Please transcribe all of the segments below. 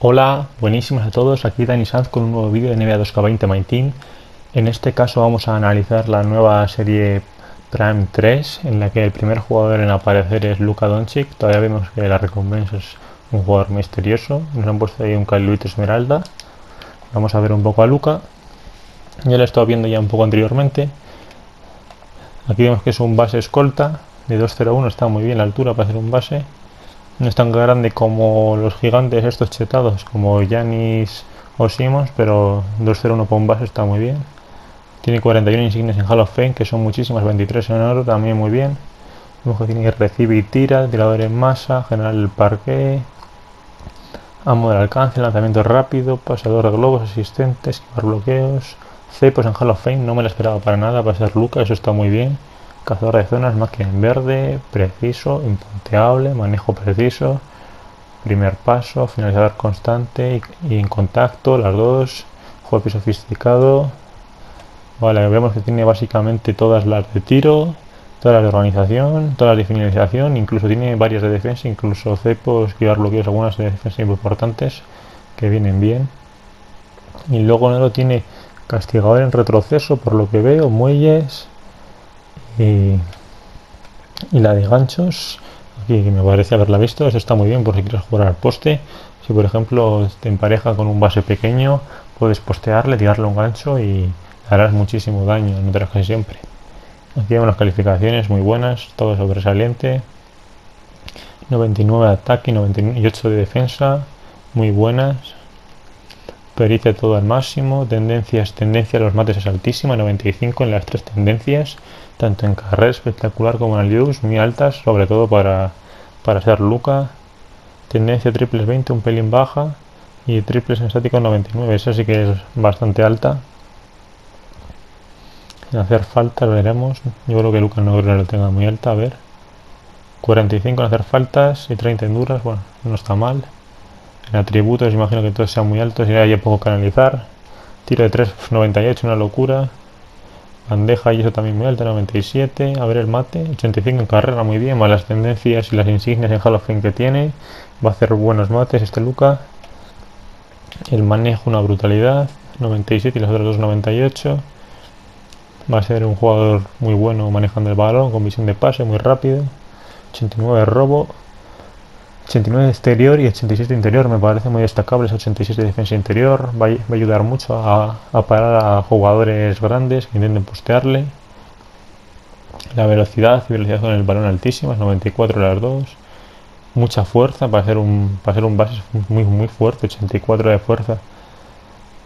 Hola, buenísimas a todos, aquí Dani Sanz con un nuevo vídeo de NBA 2K20 My Team. En este caso vamos a analizar la nueva serie Prime 3, en la que el primer jugador en aparecer es Luka Doncic. Todavía vemos que la recompensa es un jugador misterioso. Nos han puesto ahí un Caluito Esmeralda. Vamos a ver un poco a Luka. Ya lo he estado viendo ya un poco anteriormente. Aquí vemos que es un base escolta de 2.01, está muy bien la altura para hacer un base. No es tan grande como los gigantes estos chetados, como Giannis o Simmons, pero 2.01 por un base está muy bien. Tiene 41 insignias en Hall of Fame, que son muchísimas, 23 en oro, también muy bien. Vemos que tiene recibe y tira, tirador en masa, general del parqué, amo del alcance, lanzamiento rápido, pasador de globos, asistente, esquivar bloqueos. C pues en Hall of Fame, no me la esperaba para nada, va a ser Luka, eso está muy bien. Cazador de zonas, máquina en verde, preciso, impunteable, manejo preciso, primer paso, finalizador constante y en contacto, las dos, golpe sofisticado. Vale, vemos que tiene básicamente todas las de tiro, todas las de organización, todas las de finalización, incluso tiene varias de defensa, incluso cepos, esquivar bloqueos, algunas de defensa importantes que vienen bien. Y luego no lo tiene castigador en retroceso, por lo que veo, muelles. Y la de ganchos, aquí me parece haberla visto, eso está muy bien por si quieres jugar al poste. Si por ejemplo te empareja con un base pequeño, puedes postearle, tirarle un gancho y harás muchísimo daño, no te lo hagas siempre. Aquí hay unas calificaciones muy buenas, todo sobresaliente, 99 de ataque y 98 de defensa, muy buenas. Pericia todo al máximo, tendencia a los mates es altísima, 95 en las tres tendencias, tanto en carrera espectacular como en alley-oops, muy altas, sobre todo para ser Luka. Tendencia triples 20, un pelín baja, y triples en estático 99, esa sí que es bastante alta. Sin hacer faltas veremos, yo creo que Luka no creo que lo tenga muy alta, a ver. 45 en hacer faltas y 30 en duras, bueno, no está mal. En atributos imagino que todos sean muy altos y haya poco que analizar. Tiro de 3.98, una locura. Bandeja y eso también muy alta, 97. A ver el mate, 85 en carrera, muy bien. Más las tendencias y las insignias en Hall of Fame que tiene. Va a hacer buenos mates este Luka. El manejo, una brutalidad, 97 y los otros dos 98. Va a ser un jugador muy bueno manejando el balón, con visión de pase, muy rápido. 89 de robo. 89 de exterior y 86 de interior, me parece muy destacable ese 86 de defensa interior, va a ayudar mucho a parar a jugadores grandes que intenten postearle. La velocidad con el balón altísima, 94 las dos, mucha fuerza, para ser un base muy fuerte, 84 de fuerza.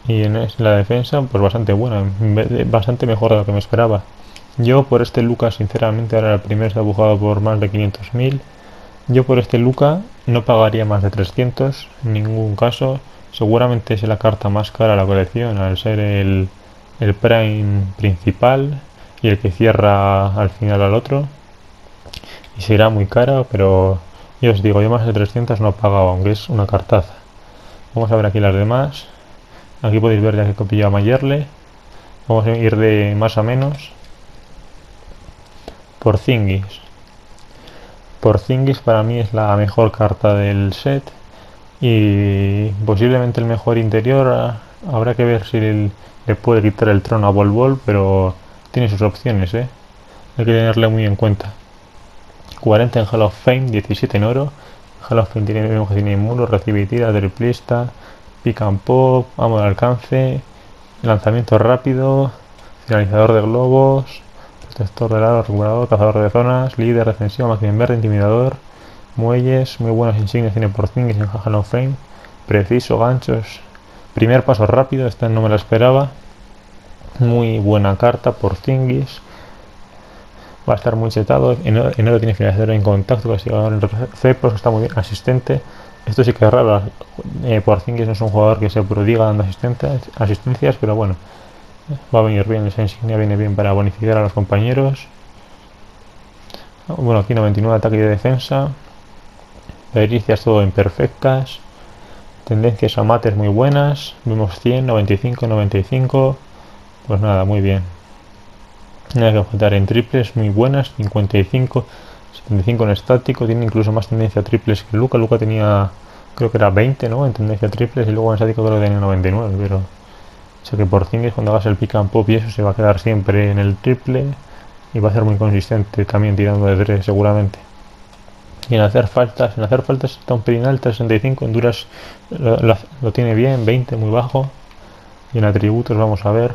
Y en la defensa pues bastante buena, bastante mejor de lo que me esperaba. Yo por este Luka sinceramente, ahora el primero está dibujado por más de 500.000. Yo por este Luka no pagaría más de 300, en ningún caso. Seguramente es la carta más cara a la colección, al ser el Prime principal y el que cierra al final al otro. Y será muy cara, pero yo os digo, yo más de 300 no pagaba, aunque es una cartaza. Vamos a ver aquí las demás. Aquí podéis ver ya que he copiado a Majerle. Vamos a ir de más a menos. Porzinguis. Porzinguis para mí es la mejor carta del set y posiblemente el mejor interior. Habrá que ver si le puede quitar el trono a Bol Bol, pero tiene sus opciones, ¿eh? Hay que tenerle muy en cuenta. 40 en Hall of Fame, 17 en oro. Hall of Fame tiene muro, recibe y tira, triplista, pick and pop, amo de alcance, lanzamiento rápido, finalizador de globos, protector de lado, regulador, cazador de zonas, líder, defensivo, máquina en verde, intimidador, muelles, muy buenas insignias tiene Porzinguis en Hall of Fame, preciso, ganchos, primer paso rápido, esta no me la esperaba, muy buena carta Porzinguis, va a estar muy chetado, en oro tiene finalizador en contacto, castigador en cepos, está muy bien, asistente, esto sí que es raro, Porzinguis no es un jugador que se prodiga dando asistencias, pero bueno, va a venir bien, esa insignia viene bien para bonificar a los compañeros. Bueno, aquí 99 ataque y de defensa. Pericias todo imperfectas. Tendencias a mates muy buenas. Vemos 100, 95, 95. Pues nada, muy bien. Nada que faltar en triples muy buenas. 55 35 en estático, tiene incluso más tendencia a triples que Luka. Luka tenía, creo que era 20, ¿no?, en tendencia a triples, y luego en estático creo que tenía 99, pero... O sea que Porzinguis, cuando hagas el pick and pop y eso, se va a quedar siempre en el triple y va a ser muy consistente también tirando de 3 seguramente. Y en hacer faltas está un pelín alta, 65, en duras lo tiene bien, 20 muy bajo. Y en atributos vamos a ver,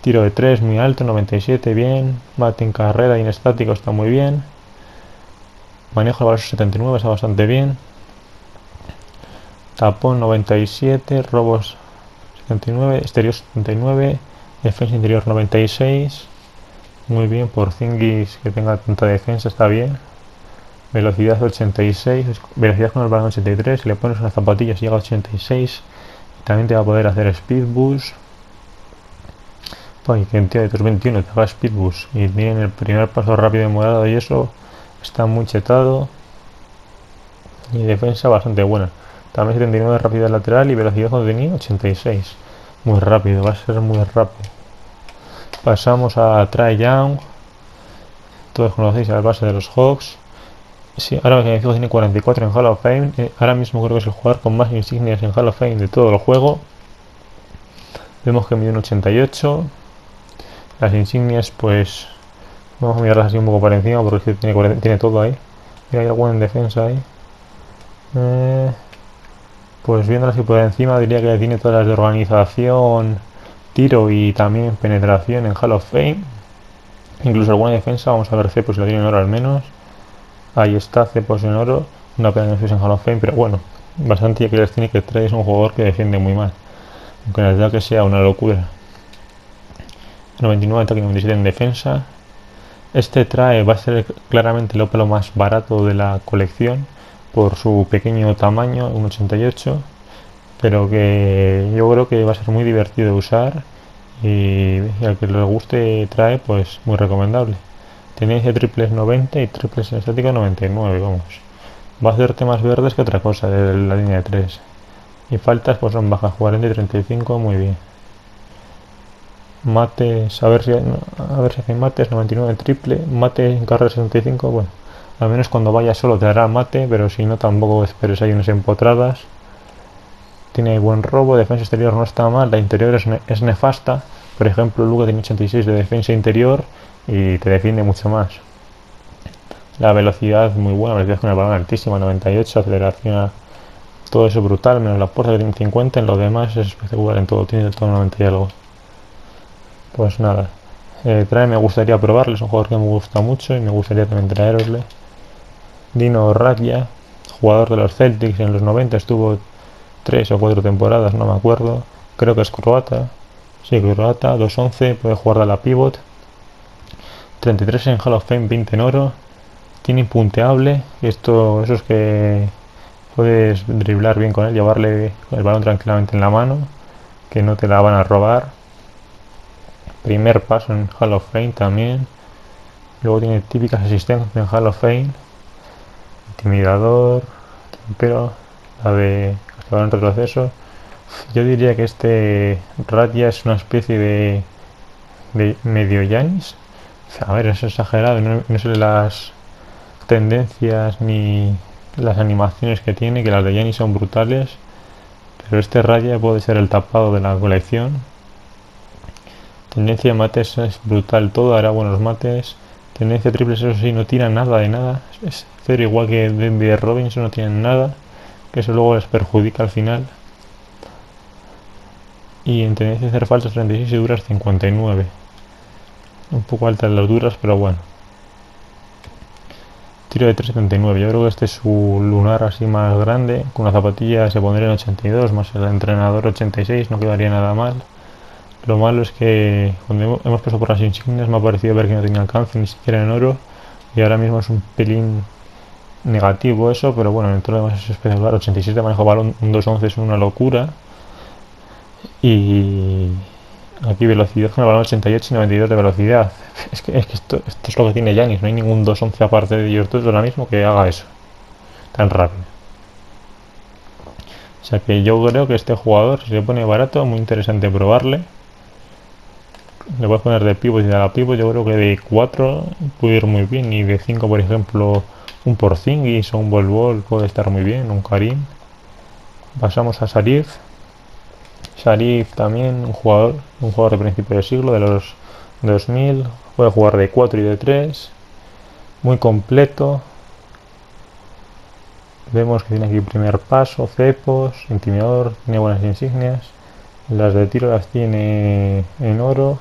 tiro de 3 muy alto, 97 bien, mate en carrera y en estático está muy bien, manejo de balón 79 está bastante bien, tapón 97, robos 79, exterior 79, defensa interior 96, muy bien. Porzinguis, que tenga tanta defensa, está bien. Velocidad 86, velocidad con el balón 83, si le pones unas zapatillas llega a 86, también te va a poder hacer speed boost. Pues, que en de tus 21 te haga speed boost y miren el primer paso rápido en morado y eso, está muy chetado. Y defensa bastante buena. También 79 de rapidez lateral y velocidad contenida 86. Muy rápido, va a ser muy rápido. Pasamos a Trae Young. Todos conocéis a la base de los Hawks. Sí, ahora que me fijo tiene 44 en Hall of Fame. Ahora mismo creo que es el jugador con más insignias en Hall of Fame de todo el juego. Vemos que mide un 88. Las insignias, pues... Vamos a mirarlas así un poco para encima porque tiene todo ahí. Mira, hay alguna en defensa ahí. Pues viéndolas así por encima diría que tiene todas las de organización, tiro y también penetración en Hall of Fame. Incluso alguna defensa, vamos a ver C, pues si la tiene en oro al menos. Ahí está, C pues en oro. Una pena que no esté en Hall of Fame, pero bueno, bastante ya que les tiene que traer. Es un jugador que defiende muy mal, aunque en realidad que sea una locura. 99 ataque, 97 en defensa. Este Trae va a ser claramente el ópalo más barato de la colección por su pequeño tamaño, un 88, pero que yo creo que va a ser muy divertido de usar y al que le guste Trae, pues muy recomendable. Tendencia triples 90 y triples en estática 99, vamos. Va a hacerte más verdes que otra cosa de la línea de 3. Y faltas pues son bajas, 40 y 35, muy bien. Mates, a ver si hay mates, 99 triple, mate en carrera 65, bueno. Al menos cuando vaya solo te hará mate, pero si no tampoco esperes ahí unas empotradas. Tiene buen robo, defensa exterior no está mal, la interior es nefasta. Por ejemplo, Luka tiene 86 de defensa interior y te defiende mucho más. La velocidad muy buena, velocidad con el balón altísima, 98, aceleración, todo eso brutal, menos la puerta que tiene 50, en lo demás es espectacular en todo, tiene todo 90 y algo. Pues nada, Trae me gustaría probarle, es un jugador que me gusta mucho y me gustaría también traerosle. Dino Radja, jugador de los Celtics en los 90, estuvo 3 o 4 temporadas, no me acuerdo, creo que es croata. Sí, croata, 2'11", puede jugar de la pivot. 33 en Hall of Fame, 20 en oro. Tiene impunteable, y esto, eso es que puedes driblar bien con él, llevarle el balón tranquilamente en la mano, que no te la van a robar. Primer paso en Hall of Fame también. Luego tiene típicas asistencias en Hall of Fame. Intimidador, pero la de castigador en retroceso. Yo diría que este Radja es una especie de medio Giannis. A ver, es exagerado, no sé las tendencias ni las animaciones que tiene, que las de Giannis son brutales, pero este Radja puede ser el tapado de la colección. Tendencia de mates es brutal todo, hará buenos mates. Tendencia de triples, eso sí, no tira nada de nada, es cero, igual que Dembe Robinson, no tienen nada, que eso luego les perjudica al final. Y en tendencia de hacer faltas 36 y duras 59. Un poco altas las duras, pero bueno. Tiro de 3'79". Yo creo que este es su lunar así más grande. Con la zapatilla se pondría en 82, más el entrenador 86, no quedaría nada mal. Lo malo es que cuando hemos pasado por las insignias me ha parecido ver que no tenía alcance, ni siquiera en oro. Y ahora mismo es un pelín negativo eso, pero bueno, en todo lo demás es espectacular. 87 manejo balón, un 2'11" es una locura. Y... aquí velocidad con el balón 88 y 92 de velocidad. Es que esto es lo que tiene Giannis, no hay ningún 2'11" aparte de ellos dos ahora mismo que haga eso tan rápido. O sea que yo creo que este jugador, si se pone barato, muy interesante probarle. le puedes poner de pivot y de la pivot. Yo creo que de 4 puede ir muy bien, y de 5, por ejemplo, un Porzinguis o un Bol puede estar muy bien, un Karim. Pasamos a Sharif. Sharif también, un jugador de principio de siglo, de los 2000, puede jugar de 4 y de 3, muy completo. Vemos que tiene aquí primer paso, cepos, intimidador, tiene buenas insignias, las de tiro las tiene en oro.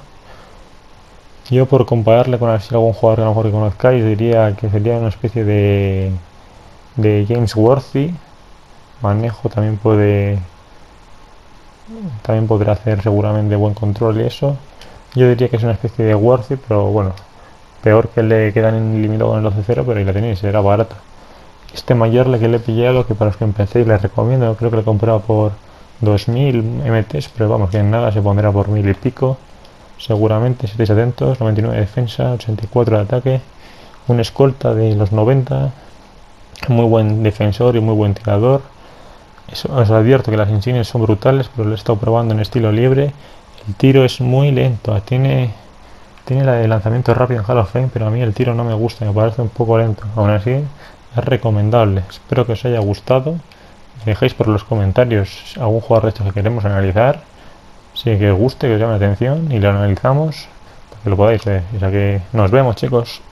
Yo, por compararle con algún jugador que a lo mejor que conozcáis, diría que sería una especie de James Worthy. Manejo también puede, también podrá hacer seguramente buen control y eso. Yo diría que es una especie de Worthy, pero bueno, peor que le quedan limitado con el 12-0, pero ahí la tenéis, era barata. Este Majerle que le he pillado, que para los que empecéis les recomiendo, creo que lo he comprado por 2000 MTs, pero vamos, que en nada se pondrá por 1000 y pico, seguramente, si estáis atentos. 99 de defensa, 84 de ataque, un escolta de los 90, muy buen defensor y muy buen tirador. Eso, os advierto que las insignias son brutales, pero lo he estado probando en estilo libre. El tiro es muy lento, tiene la de lanzamiento rápido en Hall of Fame, pero a mí el tiro no me gusta, me parece un poco lento. Aún así, es recomendable. Espero que os haya gustado. Dejéis por los comentarios algún jugador de estos que queremos analizar, si que os guste, que os llame la atención y lo analizamos, para que lo podáis ver. O sea que nos vemos, chicos.